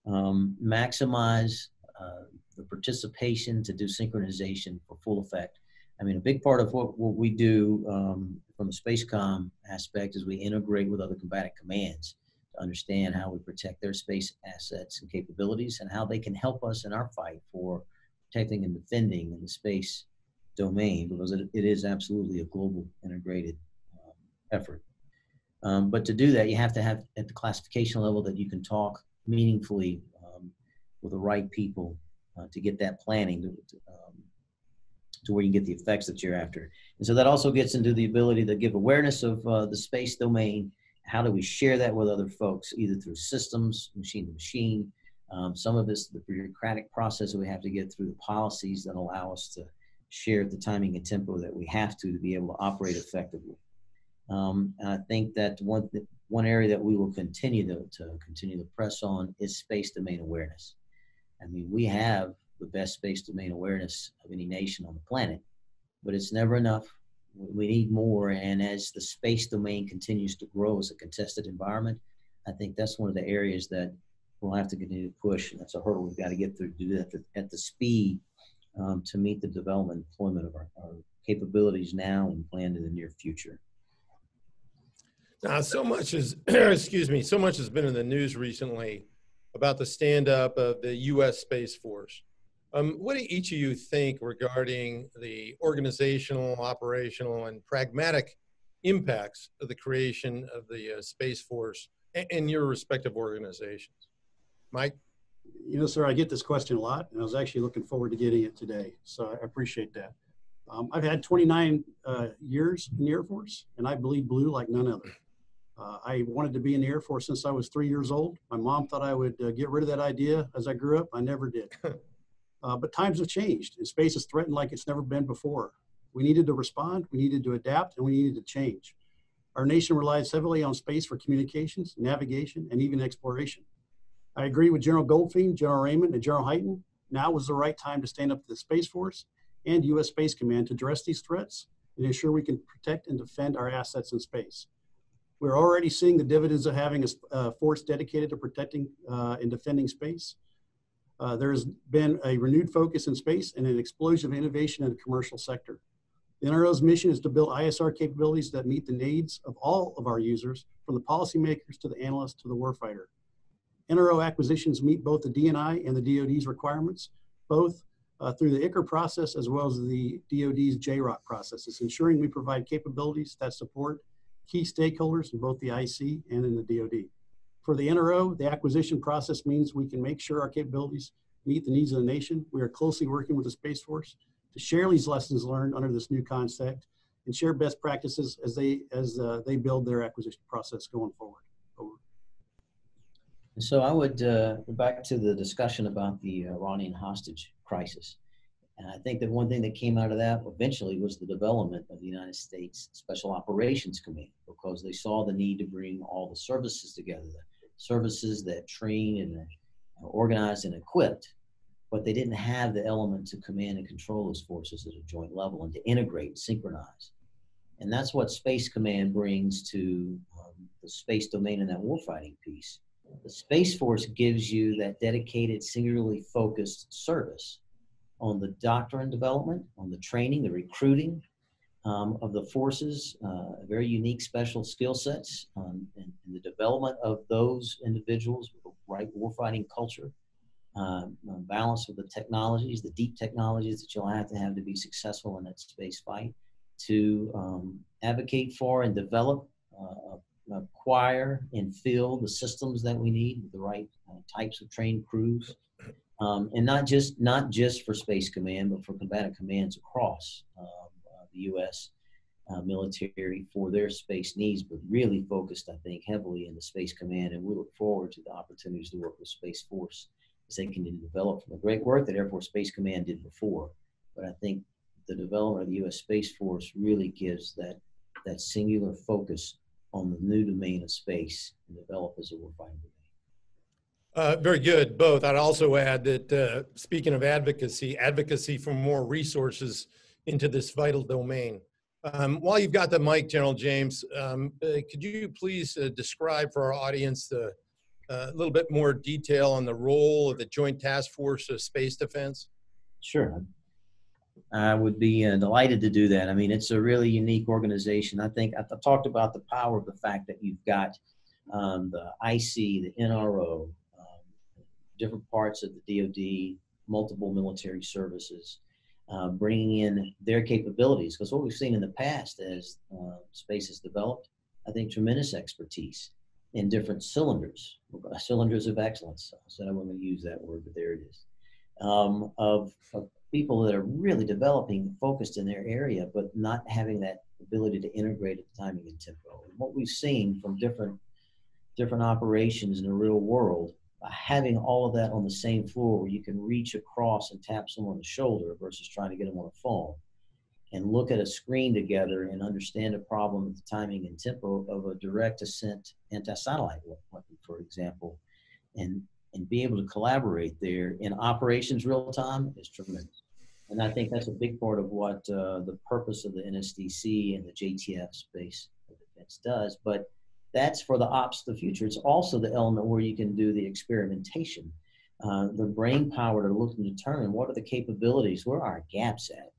um, maximize uh, the participation to do synchronization for full effect. I mean, a big part of what, what we do um, from the SPACECOM aspect is we integrate with other combatant commands to understand how we protect their space assets and capabilities and how they can help us in our fight for protecting and defending in the space domain, because it, it is absolutely a global integrated um, effort. Um, but to do that, you have to have at the classification level that you can talk meaningfully um, with the right people uh, to get that planning to, to, um, to where you can get the effects that you're after. And so that also gets into the ability to give awareness of uh, the space domain. How do we share that with other folks, either through systems, machine to machine, um, some of this, the bureaucratic process that we have to get through, the policies that allow us to share the timing and tempo that we have to to be able to operate effectively. Um, and I think that one, th one area that we will continue to, to continue to press on is space domain awareness. I mean, we have the best space domain awareness of any nation on the planet, but it's never enough. We need more, and as the space domain continues to grow as a contested environment, I think that's one of the areas that we'll have to continue to push, and that's a hurdle we've got to get through to do that at the, at the speed um, to meet the development and deployment of our, our capabilities now and planned in the near future. Now, so much is, excuse me, so much has been in the news recently about the stand-up of the U S Space Force. Um, what do each of you think regarding the organizational, operational, and pragmatic impacts of the creation of the uh, Space Force in your respective organizations? Mike? You know, sir, I get this question a lot, and I was actually looking forward to getting it today, so I appreciate that. Um, I've had twenty-nine uh, years in the Air Force, and I bleed blue like none other. Uh, I wanted to be in the Air Force since I was three years old. My mom thought I would uh, get rid of that idea as I grew up. I never did. Uh, but times have changed, and space is threatened like it's never been before. We needed to respond, we needed to adapt, and we needed to change. Our nation relies heavily on space for communications, navigation, and even exploration. I agree with General Goldfein, General Raymond, and General Hyten. Now was the right time to stand up to the Space Force and U S Space Command to address these threats and ensure we can protect and defend our assets in space. We're already seeing the dividends of having a uh, force dedicated to protecting uh, and defending space. Uh, there's been a renewed focus in space and an explosion of innovation in the commercial sector. The N R O's mission is to build I S R capabilities that meet the needs of all of our users, from the policymakers to the analysts to the warfighter. N R O acquisitions meet both the D N I and the D O D's requirements, both uh, through the I C R process as well as the D O D's J ROC processes, ensuring we provide capabilities that support key stakeholders in both the I C and in the D O D. For the N R O, the acquisition process means we can make sure our capabilities meet the needs of the nation. We are closely working with the Space Force to share these lessons learned under this new concept and share best practices as they, as, uh, they build their acquisition process going forward. Over. So I would uh, go back to the discussion about the Iranian hostage crisis. And I think that one thing that came out of that eventually was the development of the United States Special Operations Command, because they saw the need to bring all the services together, the services that train and organized and equipped, but they didn't have the element to command and control those forces at a joint level and to integrate and synchronize. And that's what Space Command brings to um, the space domain and that warfighting piece. The Space Force gives you that dedicated, singularly focused service on the doctrine development, on the training, the recruiting um, of the forces, uh, very unique special skill sets, um, and, and the development of those individuals with the right warfighting culture, um, balance of the technologies, the deep technologies that you'll have to have to be successful in that space fight, to um, advocate for and develop, uh, acquire and field the systems that we need with the right uh, types of trained crews. Um, and not just not just for Space Command, but for combatant commands across um, uh, the U S uh, military for their space needs, but really focused, I think, heavily in the Space Command. And we look forward to the opportunities to work with Space Force as they continue to develop from the great work that Air Force Space Command did before. But I think the development of the U S Space Force really gives that, that singular focus on the new domain of space and develop as a warfighting domain. Uh, very good, both. I'd also add that uh, speaking of advocacy, advocacy for more resources into this vital domain. Um, while you've got the mic, General James, um, uh, could you please uh, describe for our audience a uh, little bit more detail on the role of the Joint Task Force of Space Defense? Sure. I would be uh, delighted to do that. I mean, it's a really unique organization. I think I've talked about the power of the fact that you've got um, the I C, the N R O, um, different parts of the D O D, multiple military services, uh, bringing in their capabilities. Because what we've seen in the past as uh, space has developed, I think tremendous expertise in different cylinders, cylinders of excellence. So I don't want to use that word, but there it is, um, of, of people that are really developing, focused in their area, but not having that ability to integrate at the timing and tempo. And what we've seen from different, different operations in the real world, uh, having all of that on the same floor where you can reach across and tap someone on the shoulder versus trying to get them on a phone, and look at a screen together and understand a problem at the timing and tempo of a direct ascent anti-satellite weapon, for example, and, and be able to collaborate there in operations real time is tremendous. And I think that's a big part of what uh, the purpose of the N S D C and the J T F space defense does, but that's for the ops of the future. It's also the element where you can do the experimentation, uh, the brain power to look and determine what are the capabilities, where are our gaps at,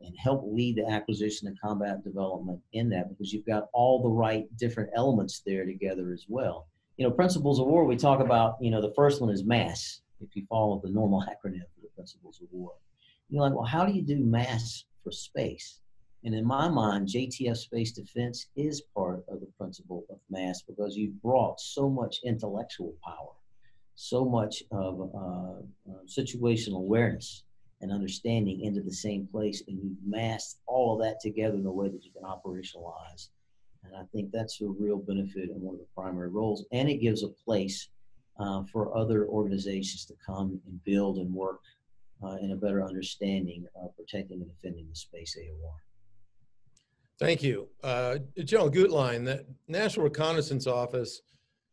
and help lead the acquisition and combat development in that, because you've got all the right different elements there together as well. You know, principles of war, we talk about, you know, the first one is mass, if you follow the normal acronym for the principles of war. You're like, well, how do you do mass for space? And in my mind, J T F space defense is part of the principle of mass, because you've brought so much intellectual power, so much of uh, situational awareness and understanding into the same place, and you've massed all of that together in a way that you can operationalize. And I think that's a real benefit and one of the primary roles, and it gives a place uh, for other organizations to come and build and work uh, in a better understanding of protecting and defending the space A O R. Thank you. Uh, General Guetlein, the National Reconnaissance Office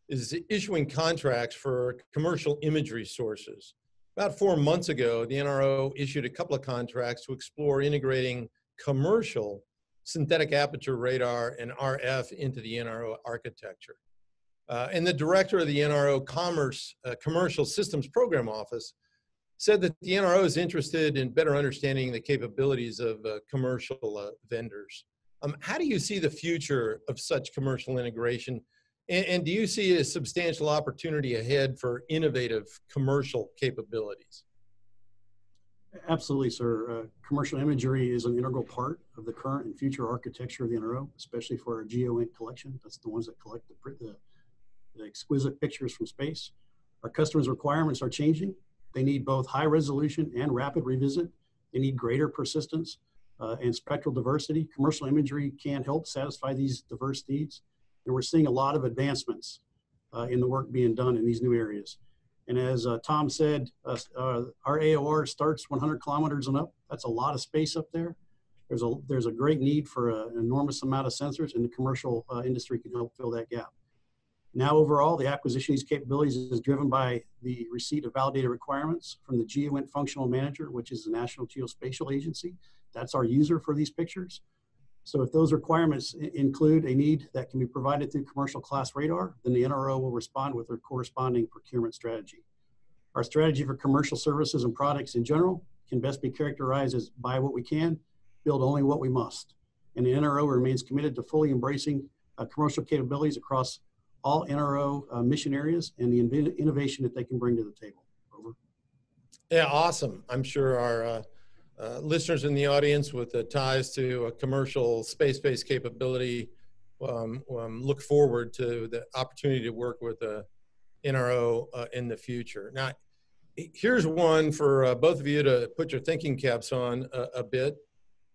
is issuing contracts for commercial imagery sources. About four months ago, the N R O issued a couple of contracts to explore integrating commercial synthetic aperture radar and R F into the N R O architecture. Uh, and the director of the N R O Commerce uh, Commercial Systems Program Office said that the N R O is interested in better understanding the capabilities of uh, commercial uh, vendors. Um, how do you see the future of such commercial integration? And, and do you see a substantial opportunity ahead for innovative commercial capabilities? Absolutely, sir. Uh, commercial imagery is an integral part of the current and future architecture of the N R O, especially for our GEOINT collection. That's the ones that collect the, the, the exquisite pictures from space. Our customers' requirements are changing. They need both high resolution and rapid revisit. They need greater persistence uh, and spectral diversity. Commercial imagery can help satisfy these diverse needs. And we're seeing a lot of advancements uh, in the work being done in these new areas. And as uh, Tom said, uh, uh, our A O R starts one hundred kilometers and up. That's a lot of space up there. There's a, there's a great need for a, an enormous amount of sensors, and the commercial uh, industry can help fill that gap. Now overall, the acquisition of these capabilities is driven by the receipt of validated requirements from the GEOINT Functional Manager, which is the National Geospatial Agency. That's our user for these pictures. So if those requirements include a need that can be provided through commercial class radar, then the N R O will respond with their corresponding procurement strategy. Our strategy for commercial services and products in general can best be characterized as buy what we can, build only what we must. And the N R O remains committed to fully embracing uh, commercial capabilities across all N R O uh, mission areas and the innovation that they can bring to the table. Over. Yeah, awesome. I'm sure our uh... Uh, listeners in the audience with the ties to a commercial space-based capability um, um, look forward to the opportunity to work with the N R O uh, in the future. Now, here's one for uh, both of you to put your thinking caps on a, a bit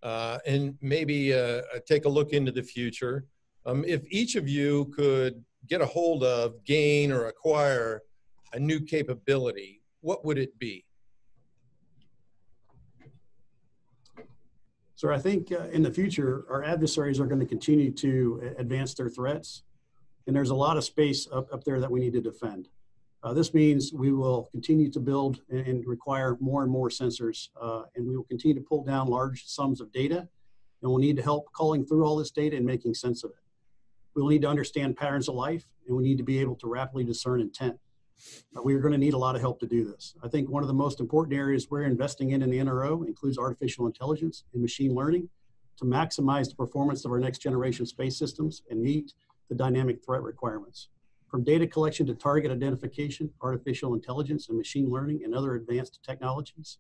uh, and maybe uh, take a look into the future. Um, if each of you could get a hold of, gain, or acquire a new capability, what would it be? So I think uh, in the future, our adversaries are going to continue to advance their threats. And there's a lot of space up, up there that we need to defend. Uh, this means we will continue to build and, and require more and more sensors. Uh, and we will continue to pull down large sums of data. And we'll need to help culling through all this data and making sense of it. We'll need to understand patterns of life. And we need to be able to rapidly discern intent. Uh, we are going to need a lot of help to do this. I think one of the most important areas we're investing in in the N R O includes artificial intelligence and machine learning to maximize the performance of our next generation space systems and meet the dynamic threat requirements. From data collection to target identification, artificial intelligence and machine learning and other advanced technologies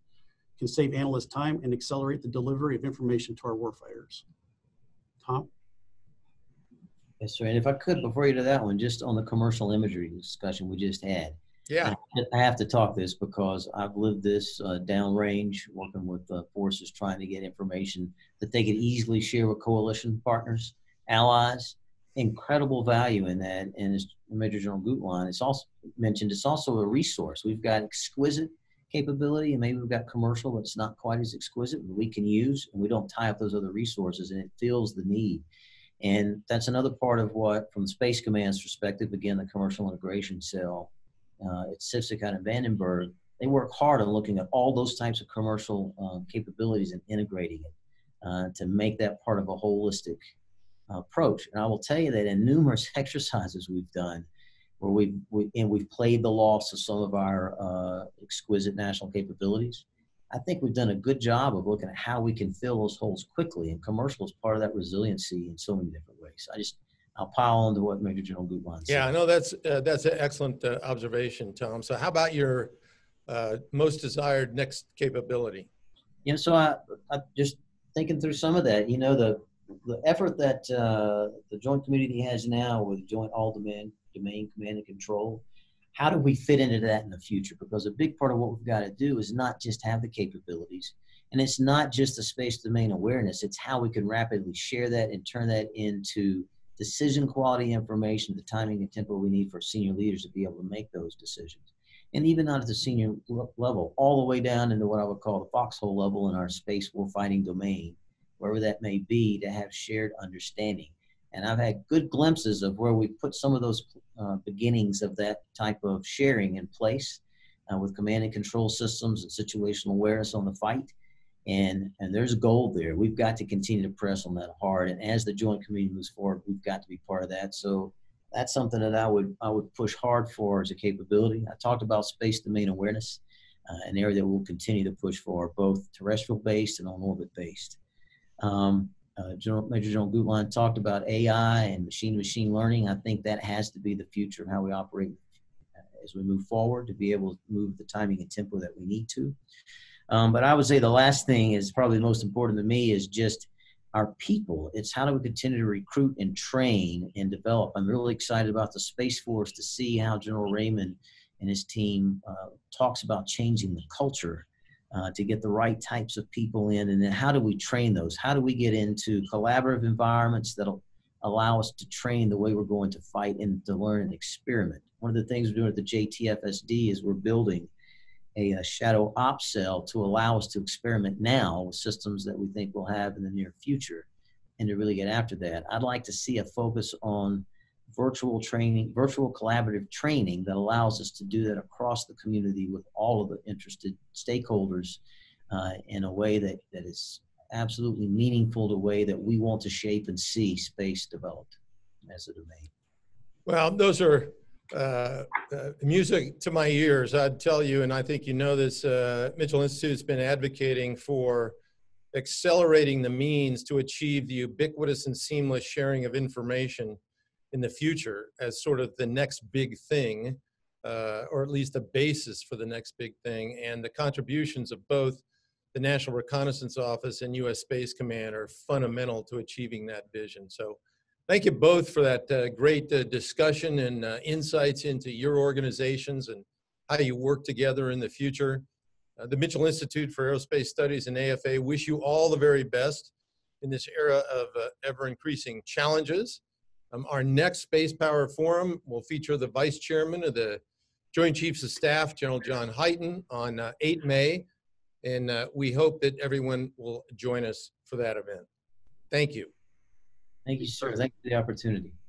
can save analysts time and accelerate the delivery of information to our warfighters. Tom? Yes, sir. And if I could, before you do that one, just on the commercial imagery discussion we just had. Yeah. I have to talk this because I've lived this uh, downrange, working with uh, forces trying to get information that they could easily share with coalition partners, allies. Incredible value in that. And as Major General Guetlein it's also mentioned, it's also a resource. We've got exquisite capability, and maybe we've got commercial that's not quite as exquisite, but we can use, and we don't tie up those other resources, and it fills the need. And that's another part of what, from Space Command's perspective, again, the commercial integration cell uh, at C I F S C out in Vandenberg, they work hard on looking at all those types of commercial uh, capabilities and integrating it uh, to make that part of a holistic approach. And I will tell you that in numerous exercises we've done, where we've, we, and we've played the loss of some of our uh, exquisite national capabilities, I think we've done a good job of looking at how we can fill those holes quickly, and commercial is part of that resiliency in so many different ways. I just, I'll pile on to what Major General Guetlein said. Yeah, I know that's, uh, that's an excellent uh, observation, Tom. So how about your uh, most desired next capability? Yeah, so I, I'm just thinking through some of that. You know, the The effort that uh, the joint community has now with joint all domain, domain command and control, how do we fit into that in the future? Because a big part of what we've got to do is not just have the capabilities, and it's not just the space domain awareness, it's how we can rapidly share that and turn that into decision quality information, the timing and tempo we need for senior leaders to be able to make those decisions. And even not at the senior level, all the way down into what I would call the foxhole level in our space warfighting domain, wherever that may be, to have shared understanding. And I've had good glimpses of where we put some of those uh, beginnings of that type of sharing in place uh, with command and control systems and situational awareness on the fight. And, and there's gold there. We've got to continue to press on that hard. And as the joint community moves forward, we've got to be part of that. So that's something that I would, I would push hard for as a capability. I talked about space domain awareness, uh, an area that we'll continue to push for, both terrestrial-based and on-orbit-based. Um, uh, General, Major General Guetlein talked about A I and machine machine learning. I think that has to be the future of how we operate as we move forward, to be able to move the timing and tempo that we need to. Um, but I would say the last thing is probably the most important to me is just our people. It's how do we continue to recruit and train and develop. I'm really excited about the Space Force to see how General Raymond and his team uh, talks about changing the culture Uh, to get the right types of people in, and then how do we train those? How do we get into collaborative environments that'll allow us to train the way we're going to fight and to learn and experiment? One of the things we're doing at the J T F S D is we're building a, a shadow ops cell to allow us to experiment now with systems that we think we'll have in the near future, and to really get after that. I'd like to see a focus on virtual training, virtual collaborative training that allows us to do that across the community with all of the interested stakeholders uh, in a way that, that is absolutely meaningful to the way that we want to shape and see space developed as a domain. Well, those are uh, uh, music to my ears, I'd tell you, and I think you know this, uh, Mitchell Institute's been advocating for accelerating the means to achieve the ubiquitous and seamless sharing of information in the future as sort of the next big thing, uh, or at least the basis for the next big thing. And the contributions of both the National Reconnaissance Office and U S Space Command are fundamental to achieving that vision. So thank you both for that uh, great uh, discussion and uh, insights into your organizations and how you work together in the future. Uh, the Mitchell Institute for Aerospace Studies and A F A wish you all the very best in this era of uh, ever-increasing challenges. Um, our next Space Power Forum will feature the Vice Chairman of the Joint Chiefs of Staff, General John Hyten, on uh, the eighth of May, and uh, we hope that everyone will join us for that event. Thank you. Thank you, sir. Thanks for the opportunity.